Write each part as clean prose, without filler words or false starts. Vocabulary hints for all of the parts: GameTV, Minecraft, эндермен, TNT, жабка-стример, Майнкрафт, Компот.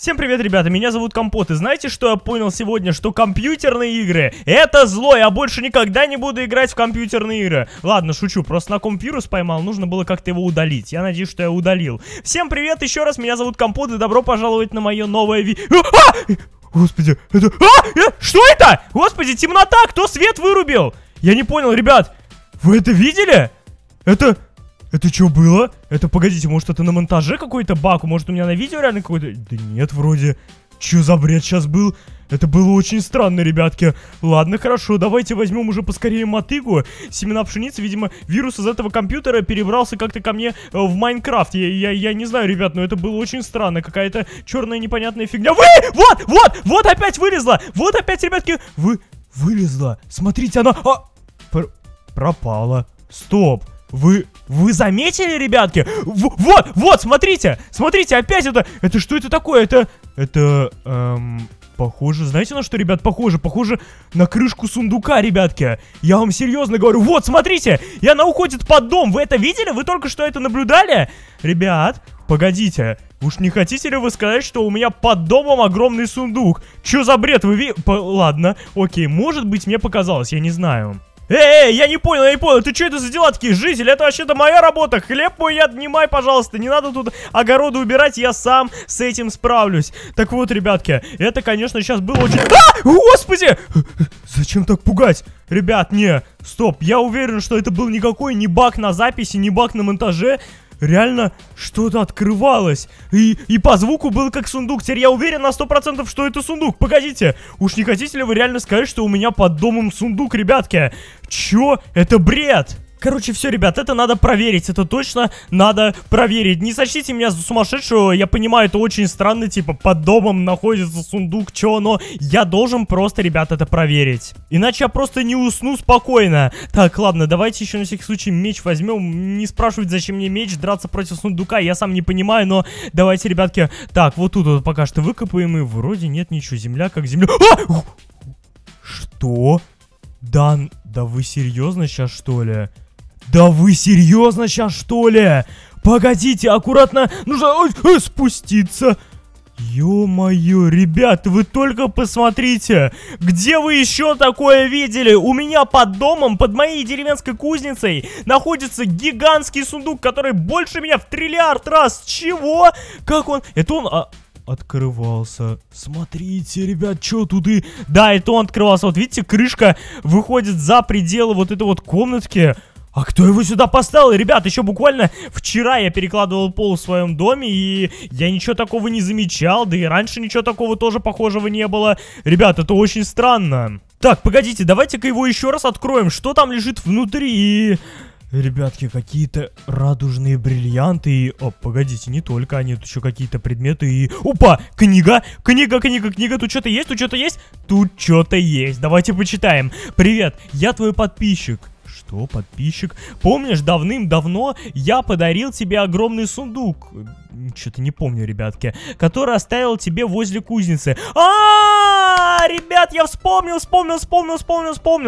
Всем привет, ребята, меня зовут Компот, и знаете, что я понял сегодня? Что компьютерные игры — это зло, я больше никогда не буду играть в компьютерные игры. Ладно, шучу, просто на комп вирус поймал, нужно было как-то его удалить. Я надеюсь, что я удалил. Всем привет еще раз, меня зовут Компот, и добро пожаловать на мое новое видео. Господи, это... Что это? Господи, темнота, кто свет вырубил? Я не понял, ребят, вы это видели? Это что было? Это, погодите, может это на монтаже какой-то баг? Может у меня на видео реально какой-то... Да нет, вроде. Чё за бред сейчас был? Это было очень странно, ребятки. Ладно, хорошо, давайте возьмем уже поскорее мотыгу. Семена пшеницы, видимо, вирус из этого компьютера перебрался как-то ко мне в Майнкрафт. Я не знаю, ребят, но это было очень странно. Какая-то черная непонятная фигня. Вы! Вот опять вылезла! Вот опять, ребятки, вылезла. Смотрите, она... пропала. Стоп. Вы заметили, ребятки? Вот, смотрите! Смотрите, опять это... Это что это такое? Похоже... Знаете на что, ребят? Похоже на крышку сундука, ребятки. Я вам серьезно говорю. Вот, смотрите! И она уходит под дом. Вы это видели? Вы только что это наблюдали? Ребят, погодите. Уж не хотите ли вы сказать, что у меня под домом огромный сундук? Чё за бред? Ладно, окей. Может быть, мне показалось. Я не знаю. Эй, я не понял, ты что это за дела такие, житель, это вообще-то моя работа, хлеб мой я отнимай, пожалуйста, не надо тут огороды убирать, я сам с этим справлюсь. Так вот, ребятки, это, конечно, сейчас было очень... А! Господи! Зачем так пугать? Ребят, не, стоп, я уверен, что это был никакой не баг на записи, не баг на монтаже. Реально что-то открывалось. И по звуку был как сундук. Теперь я уверен на 100%, что это сундук. Погодите, уж не хотите ли вы реально сказать, что у меня под домом сундук, ребятки? Чё? Это бред! Короче, все, ребят, это надо проверить, это точно надо проверить. Не сочтите меня за сумасшедшего, я понимаю, это очень странно, типа, под домом находится сундук, чё, но я должен просто, ребят, это проверить. Иначе я просто не усну спокойно. Так, ладно, давайте еще на всякий случай меч возьмем. Не спрашивайте, зачем мне меч, драться против сундука, я сам не понимаю, но давайте, ребятки, так, вот тут вот пока что выкопаем, и вроде нет ничего, земля как земля. А! Что? Да вы серьезно сейчас, что ли? Да вы серьезно сейчас, что ли? Погодите, аккуратно нужно спуститься. Ё-моё, ребят, вы только посмотрите, где вы еще такое видели? У меня под домом, под моей деревенской кузницей, находится гигантский сундук, который больше меня в триллиард раз. Чего? Как он? Это он... открывался. Смотрите, ребят, что тут и... Да, это он открывался. Вот видите, крышка выходит за пределы вот этой вот комнатки. А кто его сюда поставил? Ребят, еще буквально вчера я перекладывал пол в своем доме, и я ничего такого не замечал, да и раньше ничего такого тоже похожего не было. Ребят, это очень странно. Так, погодите, давайте-ка его еще раз откроем. Что там лежит внутри? Ребятки, какие-то радужные бриллианты и... О, погодите, не только они, тут еще какие-то предметы и... Опа, книга, тут что-то есть, давайте почитаем. Привет, я твой подписчик. Что, подписчик? Помнишь, давным-давно я подарил тебе огромный сундук? Что-то не помню, ребятки. Который оставил тебе возле кузницы. А-а-а! Ребят, я вспомнил.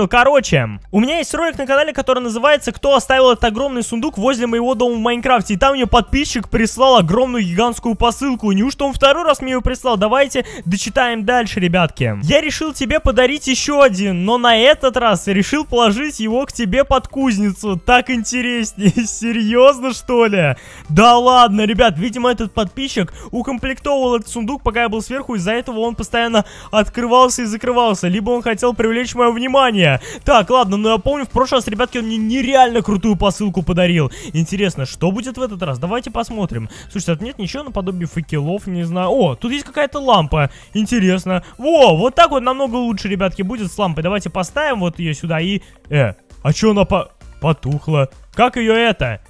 Короче, у меня есть ролик на канале, который называется «Кто оставил этот огромный сундук возле моего дома в Майнкрафте?». И там мне подписчик прислал огромную гигантскую посылку. Неужто он второй раз мне ее прислал? Давайте дочитаем дальше, ребятки. Я решил тебе подарить еще один, но на этот раз решил положить его к тебе под кузницу. Так интереснее. Серьезно, что ли? Да ладно, ребят, видимо, этот подписчик укомплектовал этот сундук, пока я был сверху, из-за этого он постоянно открывался и закрывался, либо он хотел привлечь мое внимание. Так, ладно, но я помню, в прошлый раз, ребятки, он мне нереально крутую посылку подарил. Интересно, что будет в этот раз? Давайте посмотрим. Слушайте, тут нет ничего наподобие факелов, не знаю. О, тут есть какая-то лампа. Интересно. Во, вот так вот намного лучше, ребятки, будет с лампой. Давайте поставим вот ее сюда и... А чё она потухла? Как ее это?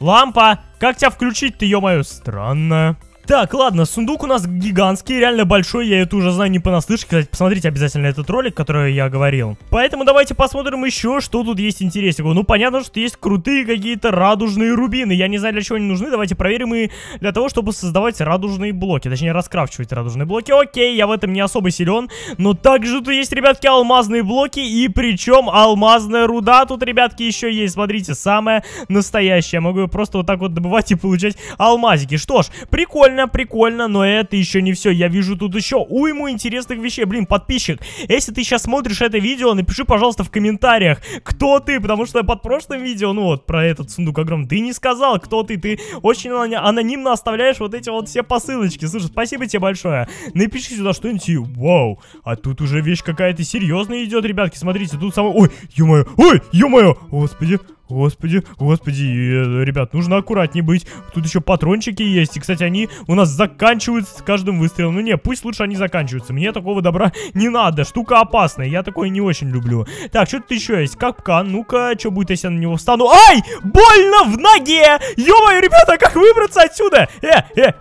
Лампа! Как тебя включить-то, ё-моё? Странно. Так, ладно, сундук у нас гигантский, реально большой, я это уже знаю не понаслышке. Кстати, посмотрите обязательно этот ролик, который я говорил. Поэтому давайте посмотрим еще, что тут есть интересного. Ну, понятно, что есть крутые какие-то радужные рубины. Я не знаю, для чего они нужны, давайте проверим и для того, чтобы создавать радужные блоки. Точнее, раскрафчивать радужные блоки. Окей, я в этом не особо силен. Но также тут есть, ребятки, алмазные блоки. И причем алмазная руда тут, ребятки, еще есть. Смотрите, самая настоящая. Я могу ее просто вот так вот добывать и получать алмазики. Что ж, прикольно. прикольно, прикольно, но это еще не все. Я вижу тут еще уйму интересных вещей. Блин, подписчик, если ты сейчас смотришь это видео, напиши, пожалуйста, в комментариях, кто ты, потому что под прошлым видео, ну вот, про этот сундук огромный, ты не сказал, кто ты. Ты очень анонимно оставляешь вот эти вот все посылочки. Слушай, спасибо тебе большое. Напиши сюда что-нибудь. Вау, а тут уже вещь какая-то серьезная идет, ребятки. Смотрите, тут самое... Ой, ё-моё, ой, ё-моё, господи. Господи, господи, ребят, нужно аккуратнее быть. Тут еще патрончики есть. И, кстати, они у нас заканчиваются с каждым выстрелом. Ну не, пусть лучше они заканчиваются. Мне такого добра не надо. Штука опасная. Я такое не очень люблю. Так, что тут еще есть? Капкан. Ну-ка, что будет, если я на него встану? Ай! Больно в ноге! Ё-моё, ребята, как выбраться отсюда?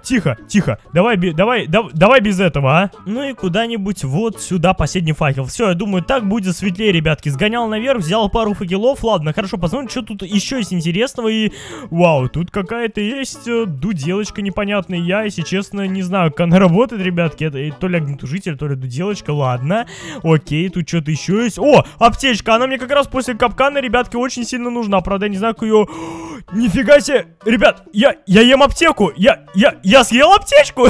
Тихо, тихо. Давай без этого, а? Ну и куда-нибудь вот сюда последний факел. Все, я думаю, так будет светлее, ребятки. Сгонял наверх, взял пару факелов. Ладно, хорошо, посмотрим, что тут еще есть интересного. И вау, тут какая-то есть дуделочка непонятная. Я, если честно, не знаю, как она работает, ребятки. Это то ли огнетушитель, то ли дуделочка. Ладно, окей, тут что-то еще есть. О, аптечка, она мне как раз после капкана, ребятки, очень сильно нужна. Правда, я не знаю, как ее... Нифига себе, ребят, я ем аптеку. Я съел аптечку.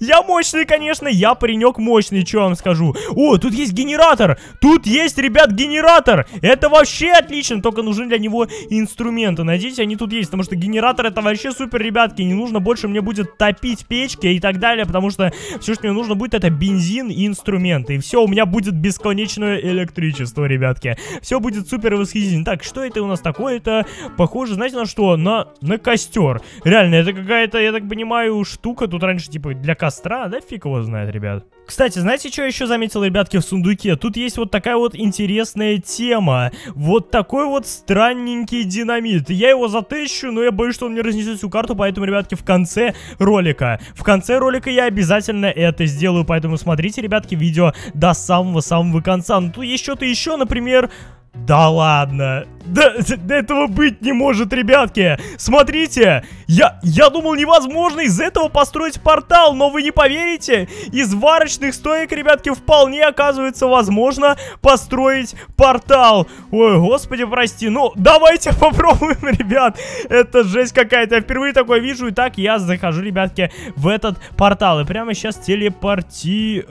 Я мощный, конечно, я паренек мощный, что я вам скажу. О, тут есть генератор. Тут есть, ребят, генератор. Это вообще отлично, только нужны для него инструменты. Надеюсь, они тут есть, потому что генератор это вообще супер, ребятки. Не нужно больше мне будет топить печки и так далее, потому что все, что мне нужно будет, это бензин и инструменты. И все, у меня будет бесконечное электричество, ребятки. Все будет супер восхитительно. Так, что это у нас такое? Это похоже, знаете, на что? На костер. Реально, это какая-то, я так понимаю, штука. Тут раньше типа для костра, да фиг его знает, ребят. Кстати, знаете, что я еще заметил, ребятки, в сундуке? Тут есть вот такая вот интересная тема. Вот такой вот странненький динамит. Я его затыщу, но я боюсь, что он мне разнесет всю карту, поэтому, ребятки, в конце ролика я обязательно это сделаю, поэтому смотрите, ребятки, видео до самого-самого конца. Ну, тут есть что-то еще, например... Да ладно, да этого быть не может, ребятки. Смотрите, я думал, невозможно из этого построить портал, но вы не поверите. Из варочных стоек, ребятки, вполне оказывается возможно построить портал. Ой, господи, прости, ну давайте попробуем, ребят. Это жесть какая-то, я впервые такое вижу. Итак, я захожу, ребятки, в этот портал. И прямо сейчас телепорти...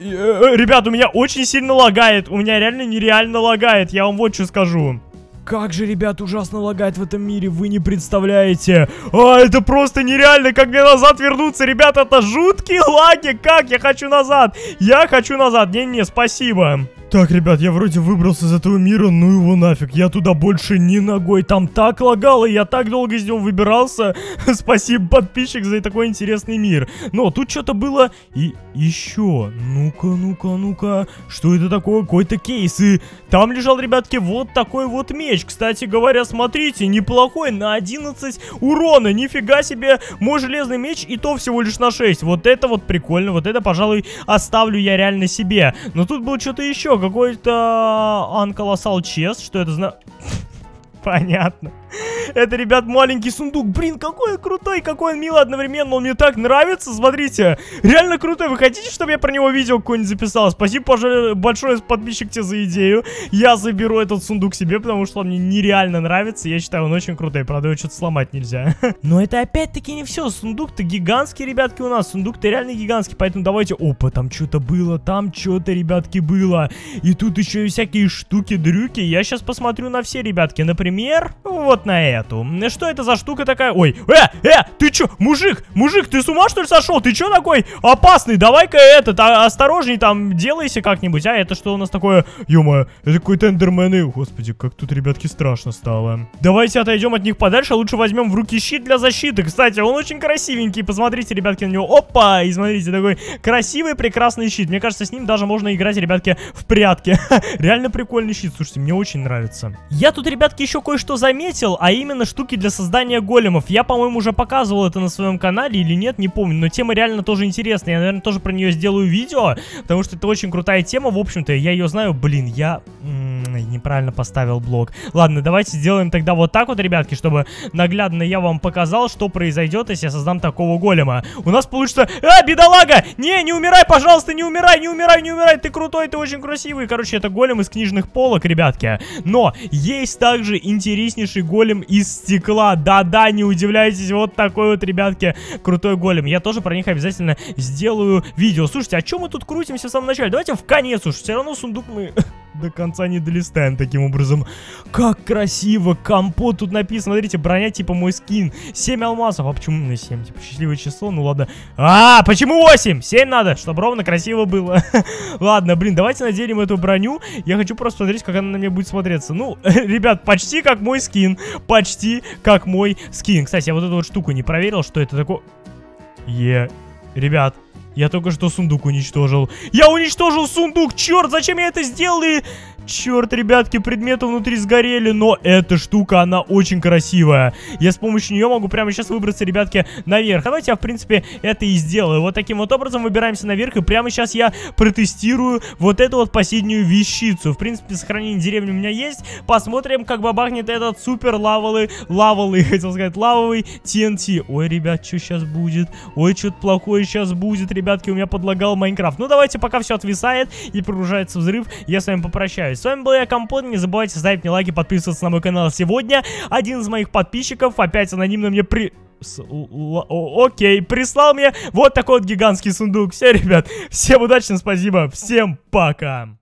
Ребят, у меня очень сильно лагает. У меня реально нереально лагает. Я вам вот что скажу. Как же, ребят, ужасно лагает в этом мире, вы не представляете. А, это просто нереально, как мне назад вернуться, ребята, это жуткие лаги. Как? Я хочу назад. Я хочу назад. Не-не, спасибо. Так, ребят, я вроде выбрался из этого мира, ну его нафиг. Я туда больше ни ногой. Там так лагало, я так долго из него выбирался. Спасибо, подписчик, за такой интересный мир. Но тут что-то было и еще. Ну-ка, ну-ка, ну-ка. Что это такое? Какой-то кейс. И там лежал, ребятки, вот такой вот меч. Кстати говоря, смотрите, неплохой, на 11 урона, нифига себе, мой железный меч, и то всего лишь на 6, вот это вот прикольно, вот это, пожалуй, оставлю я реально себе. Но тут было что-то еще, какой-то Uncolosal Chest, что это значит? Понятно. Это, ребят, маленький сундук. Блин, какой он крутой, какой он милый одновременно. Он мне так нравится, смотрите. Реально крутой. Вы хотите, чтобы я про него видео какое-нибудь записал? Спасибо большое, подписчик, тебе за идею. Я заберу этот сундук себе, потому что он мне нереально нравится. Я считаю, он очень крутой. Правда, его что-то сломать нельзя. Но это опять-таки не все. Сундук-то гигантский, ребятки, у нас. Сундук-то реально гигантский, поэтому давайте... Опа, там что-то было, там что-то, ребятки, было. И тут еще и всякие штуки-дрюки. Я сейчас посмотрю на все, ребятки. Например, вот на это. Что это за штука такая? Ой, ты чё? Мужик, ты с ума что ли сошел? Ты чё такой опасный? Давай-ка этот, осторожней там, делайся как-нибудь. А это что у нас такое? Ё-моё, это какой-то эндермен. И, господи, как тут, ребятки, страшно стало. Давайте отойдем от них подальше, а лучше возьмем в руки щит для защиты. Кстати, он очень красивенький, посмотрите, ребятки, на него. Опа, и смотрите, такой красивый, прекрасный щит. Мне кажется, с ним даже можно играть, ребятки, в прятки. Реально прикольный щит, слушайте, мне очень нравится. Я тут, ребятки, еще кое-что заметил, а именно штуки для создания големов. Я, по-моему, уже показывал это на своем канале или нет, не помню. Но тема реально тоже интересная. Я, наверное, тоже про нее сделаю видео, потому что это очень крутая тема. В общем-то, я ее знаю. Блин, я неправильно поставил блок. Ладно, давайте сделаем тогда вот так вот, ребятки, чтобы наглядно я вам показал, что произойдет, если я создам такого голема. У нас получится... А, бедолага! Не умирай, пожалуйста, не умирай! Ты крутой, ты очень красивый. Короче, это голем из книжных полок, ребятки. Но есть также интереснейший голем голем из стекла. Да-да, не удивляйтесь, вот такой вот, ребятки, крутой голем. Я тоже про них обязательно сделаю видео. Слушайте, а чё мы тут крутимся в самом начале? Давайте в конец уж, все равно сундук мы до конца не долистаем таким образом. Как красиво, Компот тут написано, смотрите, броня типа мой скин, 7 алмазов, а почему на 7, типа счастливое число, ну ладно. А, почему 8? 7 надо, чтобы ровно красиво было. Ладно, блин, давайте наденем эту броню, я хочу просто смотреть, как она на меня будет смотреться. Ну, ребят, почти как мой скин, почти как мой скин. Кстати, я вот эту вот штуку не проверил, что это такое. Ребят, я только что сундук уничтожил. Я уничтожил сундук, черт, зачем я это сделал? И... черт, ребятки, предметы внутри сгорели, но эта штука, она очень красивая. Я с помощью нее могу прямо сейчас выбраться, ребятки, наверх. А давайте я, в принципе, это и сделаю. Вот таким вот образом выбираемся наверх, и прямо сейчас я протестирую вот эту вот последнюю вещицу. В принципе, сохранение деревни у меня есть. Посмотрим, как бабахнет этот супер лавовый TNT. Ой, ребят, что сейчас будет? Ой, что-то плохое сейчас будет, ребятки, у меня подлагал Майнкрафт. Ну, давайте, пока все отвисает и прогружается взрыв, я с вами попрощаюсь. С вами был я, Компот, не забывайте ставить мне лайки, подписываться на мой канал. Сегодня один из моих подписчиков опять анонимно мне прислал мне вот такой вот гигантский сундук. Все, ребят, всем удачи, спасибо, всем пока!